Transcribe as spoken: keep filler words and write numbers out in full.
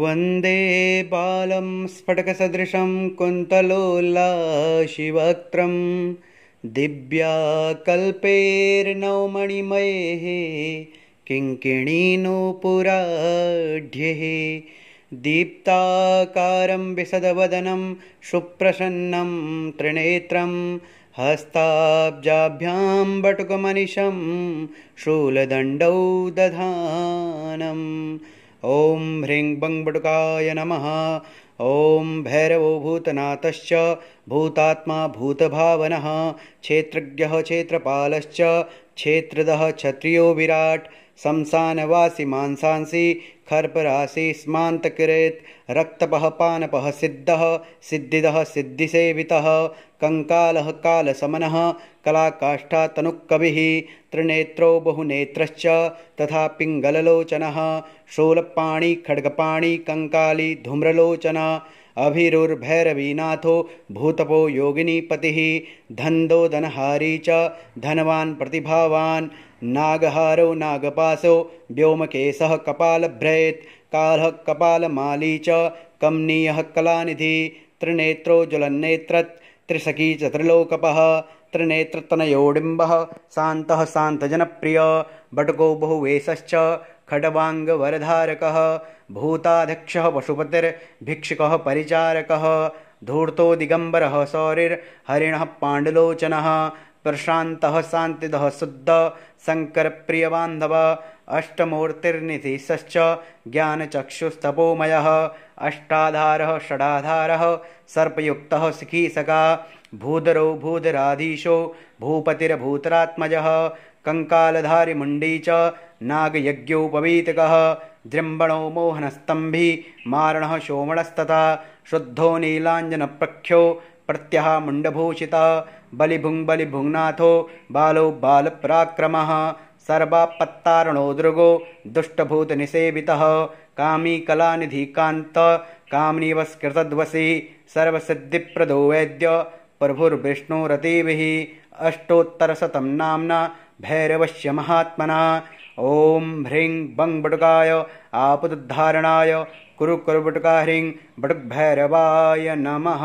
वंदे बालं स्फटिकसदृशं कुन्तलोलाशिवक्त्रं दिव्याकल्पैर्नवमणिमयैः किङ्किणीनूपुराढ्यैः दीप्ताकारं विशदवदनं सुप्रसन्नं त्रिनेत्रं हस्ताब्जाभ्यां बटुकमनिशं शूलदण्डौ दधानम्। ॐ ह्रीं बं बटुकाय नमः। ॐ भैरवो भूतनाथश्च भूतात्मा भूतभावनः क्षेत्रज्ञः क्षेत्रपालश्च क्षेत्रदः क्षत्रियो विराट् शमशानवासी मांसांसि खर्परासि स्मान्तकृत् रक्तपः पानपः सिद्धः सिद्धिदः सिद्धिसेवितः कंकालः कालसमनः कलाकाष्ठातनुकविः त्रिनेत्रो बहुनेत्रश्च तथा पिङ्गललोचनः शूलपाणि खड्गपाणि कंकाली धूम्रलोचन अभिरुर्भैरवीनाथो भूतपो योगिनीपतिः धन्दो धनहारी च धनवान् प्रतिभावान् नागहारो नागपाशो व्योमकेशः कपालभ्रेत् कालः कपालमाली च कमनीयः कलानिधि त्रिनेत्रो ज्वलन्नेत्रत् त्रिशकी च त्रिलोकपः त्रिनेत्रतनयोडिम्बः शान्तः शान्तजनप्रिय बटुको बहुवेशश्च खड्वाङ्गवरधारकः भूताध्यक्षः पशुपतिर्भिक्षुकः परिचारकः धूर्तो दिगम्बरः शौरिर्हरिणः पाण्डुलोचनः प्रशान्तः शान्तिदः शुद्धः शङ्करप्रियबान्धवः अष्टमूर्तिर्निधीशश्च ज्ञानचक्षुस्तपोमयः अष्टाधारः षडाधारः सर्पयुक्तः शिखीसखा भूधरो भूधराधीशो भूपतिर्भूतरात्मजः कंकालधारी मुंडी च नागयज्ञोपवीतकः जृम्बणो मोहनस्तंभी मारणः शोमणस्तथा शुद्धो नीलाञ्जनप्रख्यो प्रत्यहा मुण्डभूषितः बलिभुङ् बलिभुङ्नाथो बालो बालपराक्रमः सर्वापत्तारणो दृगो दुष्टभूतनिसेवितः कामी कलानिधिकान्त कामनीवस्कृतद्वसी सर्वसिद्धिप्रदो वैद्य प्रभुर्विष्णुरतिभिः अष्टोत्तरशतं नाम्ना भैरवस्य महात्मना। ओम ह्रीं बं बटुकाय आपदुद्धारणाय कुरु कुरु बटुका ह्रीं बटुक भैरवाय नमः।